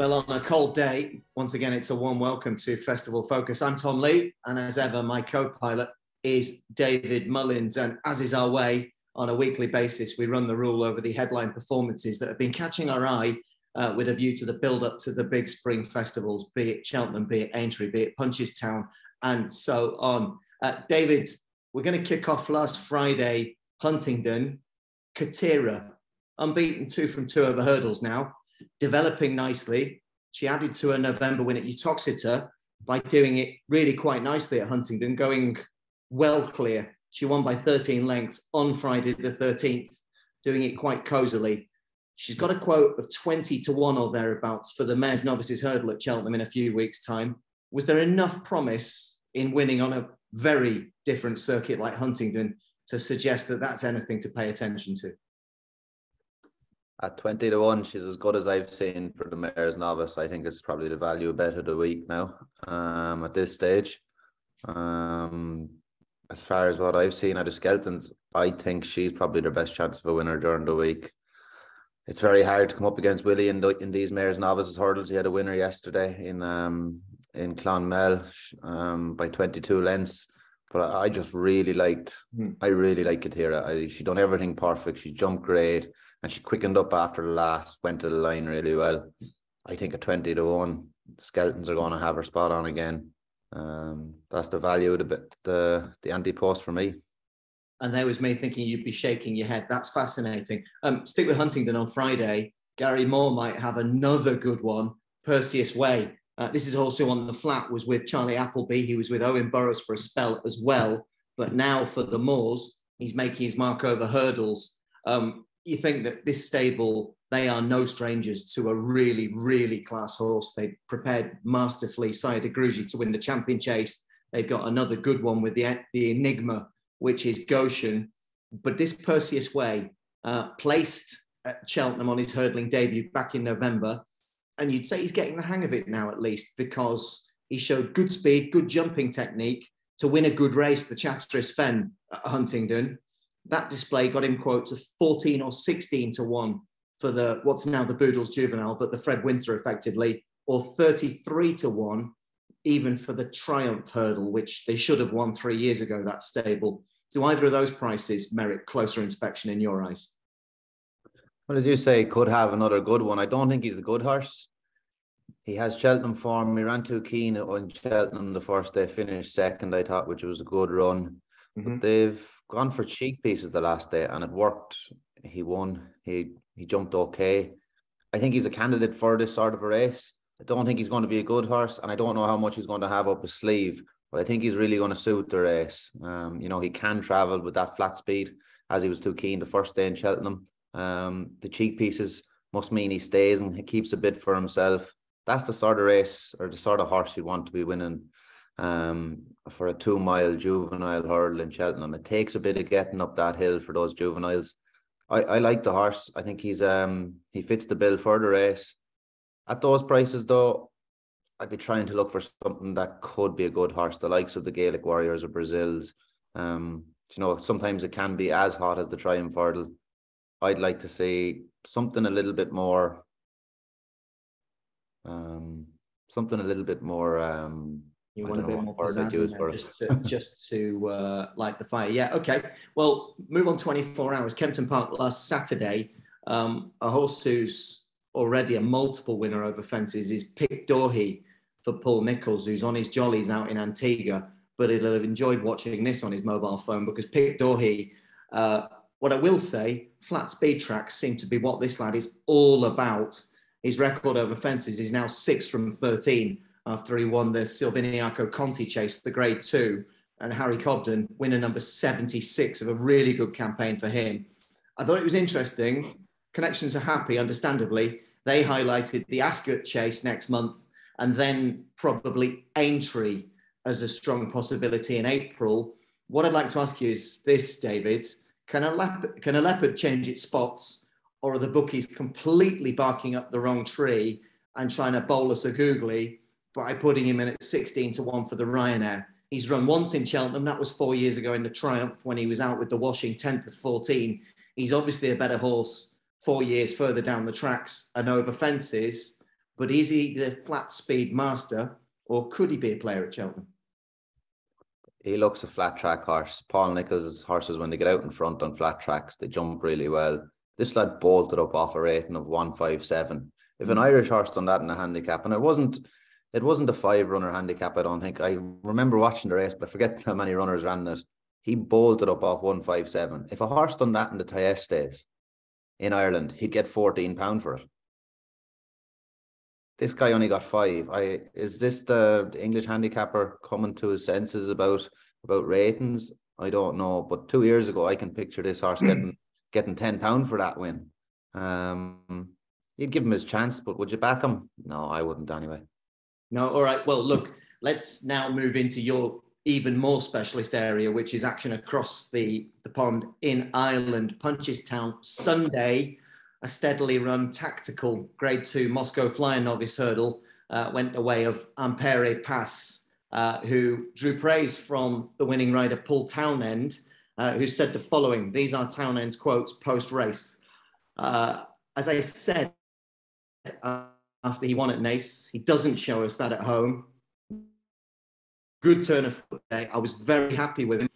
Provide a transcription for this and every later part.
Well, on a cold day, once again, it's a warm welcome to Festival Focus. I'm Tom Lee, and as ever, my co-pilot is David Mullins. And as is our way, on a weekly basis, we run the rule over the headline performances that have been catching our eye with a view to the build-up to the big spring festivals, be it Cheltenham, be it Aintree, be it Punchestown, and so on. David, we're going to kick off last Friday, Huntingdon, Katira, unbeaten 2 from 2 over hurdles now. Developing nicely. She added to her November win at Uttoxeter by doing it really quite nicely at Huntingdon, going well clear. She won by 13 lengths on Friday the 13th, doing it quite cosily. She's got a quote of 20-1 or thereabouts for the Mares' Novice Hurdle at Cheltenham in a few weeks' time. Was there enough promise in winning on a very different circuit like Huntingdon to suggest that that's anything to pay attention to? At 20-1, she's as good as I've seen for the Mares' Novice. I think it's probably the value bet of the week now at this stage. As far as what I've seen out of Skelton's, I think she's probably their best chance of a winner during the week. It's very hard to come up against Willie in these Mares' Novice hurdles. He had a winner yesterday in Clonmel by 22 lengths. But I just really liked, I really like Katira. She done everything perfect. She jumped great. And she quickened up after the last, went to the line really well. I think at 20-1, the Skeltons are going to have her spot on again. That's the value of the anti-post for me. And there was me thinking you'd be shaking your head. That's fascinating. Stick with Huntingdon on Friday. Gary Moore might have another good one, Perseus Way. This is also on the flat, was with Charlie Appleby. He was with Owen Burrows for a spell as well. But now for the Moors, he's making his mark over hurdles. You think that this stable, they are no strangers to a really, really class horse. They prepared masterfully Sire De Grugy to win the champion chase. They've got another good one with the Enigma, which is Goshen. But this Perseus Way, placed at Cheltenham on his hurdling debut back in November, and you'd say he's getting the hang of it now at least, because he showed good speed, good jumping technique to win a good race, the Chatteris Fen at Huntingdon. That display got him quotes of 14 or 16-1 for the what's now the Boodles Juvenile, but the Fred Winter effectively, or 33-1 even for the Triumph Hurdle, which they should have won 3 years ago, that stable. Do either of those prices merit closer inspection in your eyes? Well, as you say, could have another good one. I don't think he's a good horse. He has Cheltenham form. He ran too keen on Cheltenham the first day, finished second, I thought, which was a good run. Mm-hmm. But they've gone for cheek pieces the last day, and it worked. He won. He jumped okay. I think he's a candidate for this sort of a race. I don't think he's going to be a good horse, and I don't know how much he's going to have up his sleeve, but I think he's really going to suit the race. You know, he can travel with that flat speed, as he was too keen the first day in Cheltenham. The cheek pieces must mean he stays and he keeps a bit for himself. That's the sort of race, or the sort of horse you want to be winning for a 2 mile juvenile hurdle in Cheltenham. It takes a bit of getting up that hill for those juveniles. I like the horse. I think he's he fits the bill for the race. At those prices though, I'd be trying to look for something that could be a good horse, the likes of the Gaelic Warriors or Brazils. You know, sometimes it can be as hot as the Triumph Hurdle. I'd like to see something a little bit more you want a bit more pizzazz just to light the fire. Yeah, okay. Well, move on 24 hours. Kempton Park last Saturday. A horse who's already a multiple winner over fences is Pic D'Orhy for Paul Nichols, who's on his jollies out in Antigua. But he'll have enjoyed watching this on his mobile phone, because Pic D'Orhy, what I will say, flat speed tracks seem to be what this lad is all about. His record over fences is now 6 from 13. After he won the Silviniaco Conti chase, the grade 2, and Harry Cobden, winner number 76 of a really good campaign for him. I thought it was interesting. Connections Are Happy, understandably. They highlighted the Ascot chase next month, and then probably Aintree as a strong possibility in April. What I'd like to ask you is this, David. Can a leopard change its spots, or are the bookies completely barking up the wrong tree and trying to bowl us a googly by putting him in at 16-1 for the Ryanair? He's run once in Cheltenham. That was 4 years ago in the Triumph when he was out with the washing 10th of 14. He's obviously a better horse 4 years further down the tracks and over fences. But is he the flat speed master, or could he be a player at Cheltenham? He looks a flat track horse. Paul Nichols' horses, when they get out in front on flat tracks, they jump really well. This lad bolted up off a rating of 157. If an Irish horse done that in a handicap, and it wasn't a 5-runner handicap, I don't think. I remember watching the race, but I forget how many runners ran it. He bolted up off 157. If a horse done that in the Tiestes in Ireland, he'd get £14 for it. This guy only got 5. Is this the English handicapper coming to his senses about ratings? I don't know. But 2 years ago, I can picture this horse getting £10 for that win. You'd give him his chance, but would you back him? No, I wouldn't anyway. No, all right. Well, look, let's now move into your even more specialist area, which is action across the pond in Ireland. Punchestown Sunday. A steadily run tactical Grade 2 Moscow Flying Novice Hurdle went the way of Impaire Et Passe, who drew praise from the winning rider Paul Townend, who said the following. These are Townend's quotes post-race. As I said, after he won at Naas, he doesn't show us that at home. Good turn of foot day. I was very happy with him.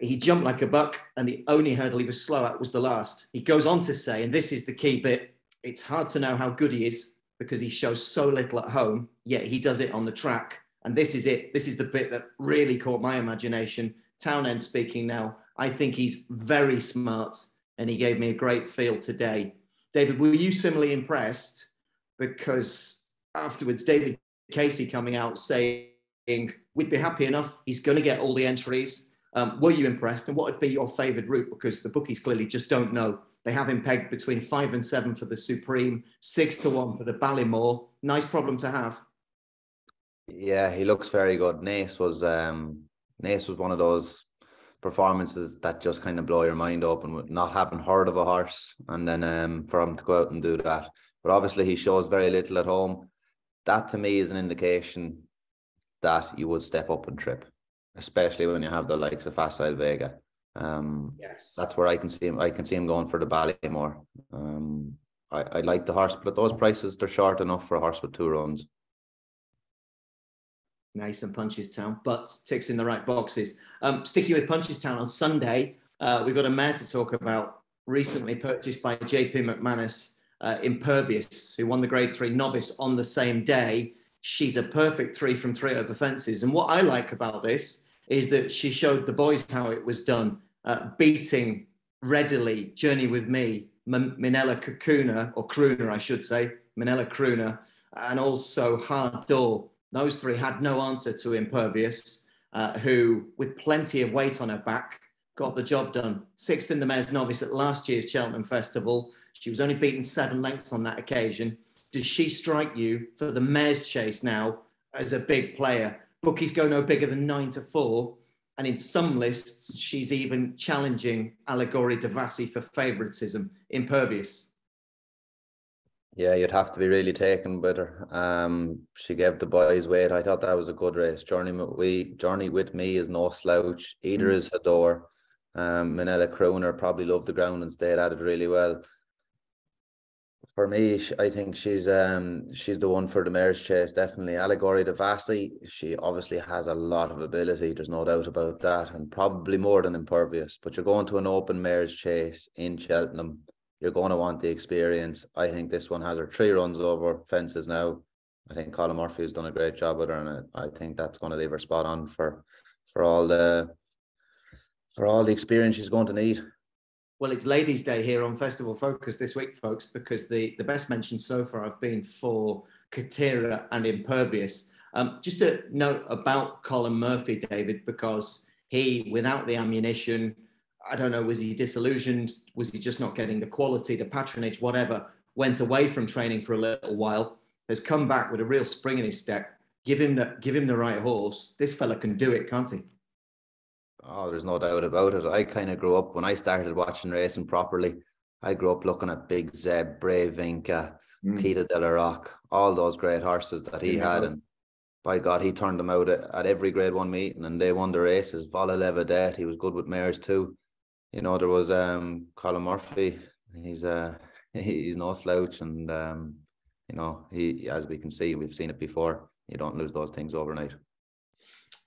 He jumped like a buck, and the only hurdle he was slow at was the last. He goes on to say, and this is the key bit, it's hard to know how good he is because he shows so little at home, yet he does it on the track. And this is it. This is the bit that really caught my imagination. Townend speaking now. I think he's very smart, and he gave me a great feel today. David, were you similarly impressed? Because afterwards, David Casey coming out saying, we'd be happy enough. He's going to get all the entries. Were you impressed, and what would be your favoured route? Because the bookies clearly just don't know. They have him pegged between 5 and 7 for the Supreme, 6 to 1 for the Ballymore. Nice problem to have. Yeah, he looks very good. Naas was one of those performances that just kind of blow your mind open with not having heard of a horse, and then for him to go out and do that. But obviously he shows very little at home. That to me is an indication that you would step up and trip, especially when you have the likes of Facile Vega. Yes, that's where I can see him. I can see him going for the Ballymore. I like the horse, but at those prices, they're short enough for a horse with 2 runs. Nice, and Punchestown, but ticks in the right boxes. Sticking with Punchestown on Sunday, we've got a mare to talk about, recently purchased by JP McManus, Impervious, who won the Grade 3 Novice on the same day. She's a perfect 3 from 3 over fences. And what I like about this is that she showed the boys how it was done, beating readily Journey With Me, Minella Crooner, and also Hard Door. Those 3 had no answer to Impervious, who, with plenty of weight on her back, got the job done. 6th in the Mares' Novice at last year's Cheltenham Festival. She was only beaten 7 lengths on that occasion. Does she strike you for the mare's chase now as a big player? Bookies go no bigger than 9 to 4. And in some lists, she's even challenging Allegory Devassi for favouritism. Impervious. Yeah, you'd have to be really taken with her. She gave the boys weight. I thought that was a good race. Journey with me is no slouch. Either is Hador. Minella Crooner probably loved the ground and stayed at it really well. For me, I think she's the one for the mare's chase, definitely. Allegory Devassi, she obviously has a lot of ability, there's no doubt about that, and probably more than Impervious. But you're going to an open mare's chase in Cheltenham. You're going to want the experience. I think this one has her 3 runs over fences now. I think Colin Murphy has done a great job with her, and I think that's going to leave her spot on for all the experience she's going to need. Well, it's Ladies' Day here on Festival Focus this week, folks, because the best mentions so far have been for Katira and Impervious. Just a note about Colin Murphy, David, because he, without the ammunition, I don't know, was he disillusioned? Was he just not getting the quality, the patronage, whatever? Went away from training for a little while, has come back with a real spring in his step. Give him the right horse. This fella can do it, can't he? Oh, there's no doubt about it. I kind of grew up, when I started watching racing properly, I grew up looking at Big Zeb, Brave Inca, Keita de la Rock, all those great horses that he had. And by God, he turned them out at every Grade 1 meeting, and they won the races. Vola Levedet, he was good with mares too. You know, there was Colin Murphy. He's no slouch. And you know, he, as we can see, we've seen it before, you don't lose those things overnight.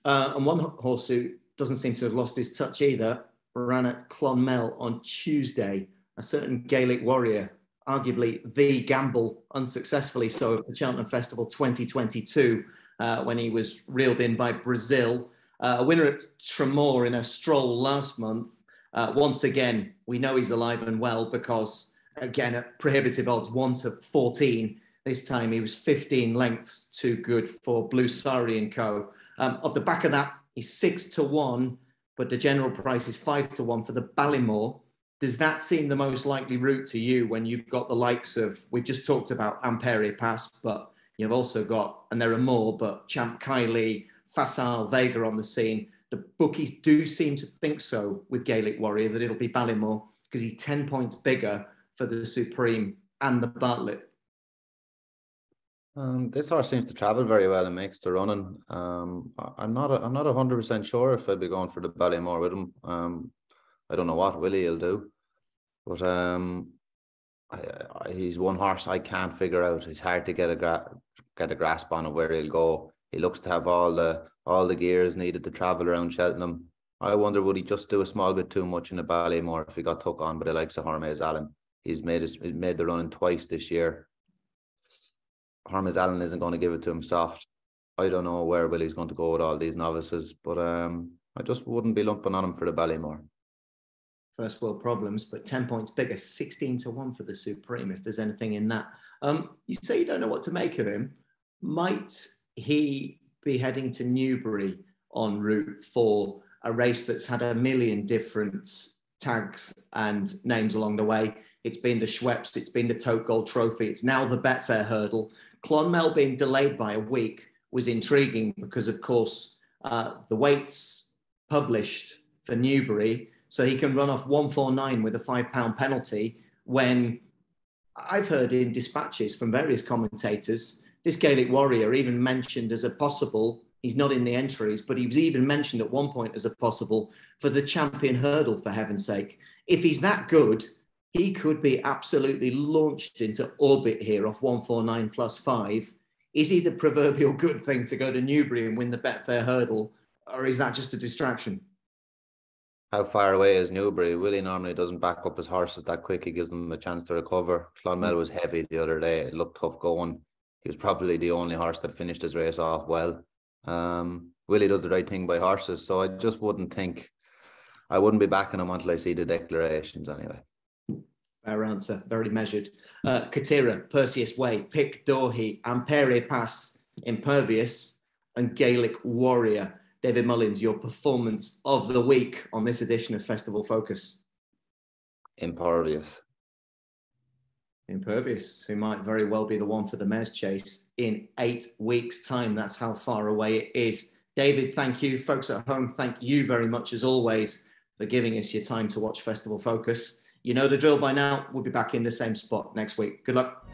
And one horse who doesn't seem to have lost his touch either ran at Clonmel on Tuesday, a certain Gaelic Warrior, arguably the gamble, unsuccessfully so, at the Cheltenham Festival 2022, when he was reeled in by Brazil. A winner at Tremor in a stroll last month. Once again, we know he's alive and well because, again, at prohibitive odds, 1 to 14. This time he was 15 lengths too good for Blue Sari and Co. Off the back of that, he's 6 to 1, but the general price is 5 to 1 for the Ballymore. Does that seem the most likely route to you when you've got the likes of, we've just talked about Impaire Et Passe, but you've also got, and there are more, but Champ Kylie, Facile Vega on the scene? The bookies do seem to think so with Gaelic Warrior, that it'll be Ballymore, because he's 10 points bigger for the Supreme and the Bartlett. This horse seems to travel very well and makes the running. I'm not 100% sure if I'd be going for the Ballymore with him. I don't know what Willie will do, but he's one horse I can't figure out. It's hard to get a grasp on where he'll go. He looks to have all the gears needed to travel around Cheltenham. I wonder, would he just do a small bit too much in the Ballymore if he got took on by the likes of Hormez Allen? He's made the running twice this year. Hormez Allen isn't going to give it to him soft. I don't know where Willie's going to go with all these novices, but I just wouldn't be lumping on him for the Ballymore. First world problems, but 10 points bigger, 16 to 1 for the Supreme, if there's anything in that. You say you don't know what to make of him. Might he be heading to Newbury en route for a race that's had a million different tags and names along the way? It's been the Schweppes, it's been the Tote Gold Trophy, it's now the Betfair Hurdle. Clonmel being delayed by a week was intriguing because, of course, the weights published for Newbury, so he can run off 149 with a £5 penalty, when I've heard in dispatches from various commentators, this Gaelic Warrior even mentioned as a possible, he's not in the entries, but he was even mentioned at one point as a possible for the Champion Hurdle, for heaven's sake. If he's that good, he could be absolutely launched into orbit here off 149 plus 5. Is he the proverbial good thing to go to Newbury and win the Betfair Hurdle, or is that just a distraction? How far away is Newbury? Willie normally doesn't back up his horses that quick. He gives them a chance to recover. Clonmel was heavy the other day. It looked tough going. He was probably the only horse that finished his race off well. Willie does the right thing by horses, so I just wouldn't think, I wouldn't be backing him until I see the declarations anyway. Fair answer, very measured. Katira, Perseus Way, Pic D'Orhy, Impaire Et Passe, Impervious, and Gaelic Warrior. David Mullins, your performance of the week on this edition of Festival Focus? Impervious. Impervious, who might very well be the one for the Mares Chase in 8 weeks' time. That's how far away it is. David, thank you. Folks at home, thank you very much, as always, for giving us your time to watch Festival Focus. You know the drill by now. We'll be back in the same spot next week. Good luck.